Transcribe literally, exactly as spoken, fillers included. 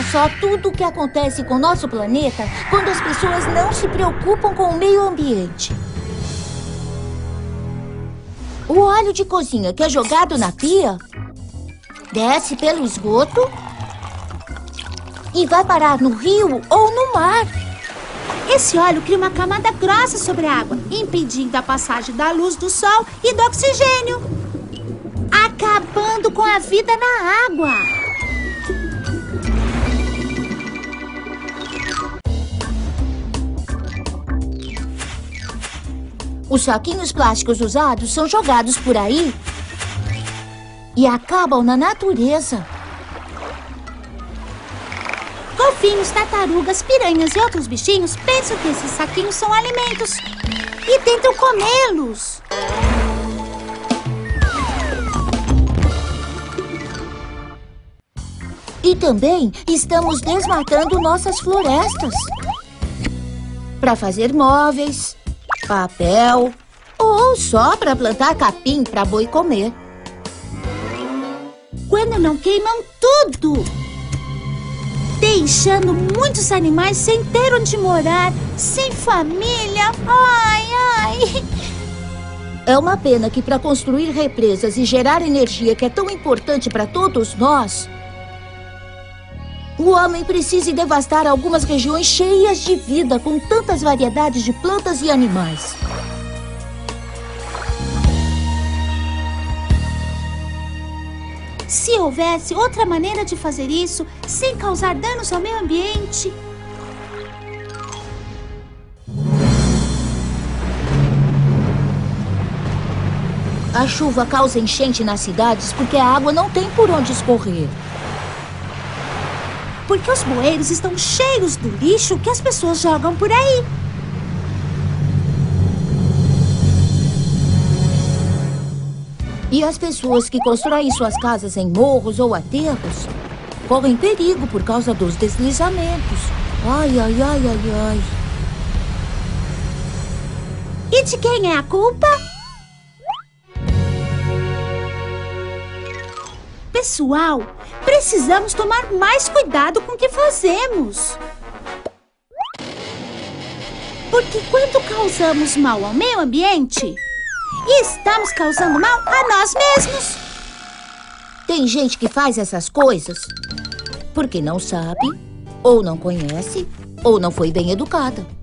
Vejam só tudo o que acontece com o nosso planeta quando as pessoas não se preocupam com o meio ambiente. O óleo de cozinha que é jogado na pia desce pelo esgoto e vai parar no rio ou no mar. Esse óleo cria uma camada grossa sobre a água, impedindo a passagem da luz do sol e do oxigênio, acabando com a vida na água. Os saquinhos plásticos usados são jogados por aí e acabam na natureza. Golfinhos, tartarugas, piranhas e outros bichinhos pensam que esses saquinhos são alimentos e tentam comê-los. E também estamos desmatando nossas florestas para fazer móveis, papel ou só para plantar capim para boi comer. Quando não queimam tudo, deixando muitos animais sem ter onde morar, sem família. Ai, ai! É uma pena que para construir represas e gerar energia que é tão importante para todos nós, o homem precisa devastar algumas regiões cheias de vida, com tantas variedades de plantas e animais. Se houvesse outra maneira de fazer isso, sem causar danos ao meio ambiente... A chuva causa enchente nas cidades porque a água não tem por onde escorrer. Porque os bueiros estão cheios do lixo que as pessoas jogam por aí. E as pessoas que constroem suas casas em morros ou aterros correm perigo por causa dos deslizamentos. Ai, ai, ai, ai, ai. E de quem é a culpa? Pessoal, precisamos tomar mais cuidado com o que fazemos. Porque quando causamos mal ao meio ambiente, estamos causando mal a nós mesmos. Tem gente que faz essas coisas porque não sabe, ou não conhece, ou não foi bem educada.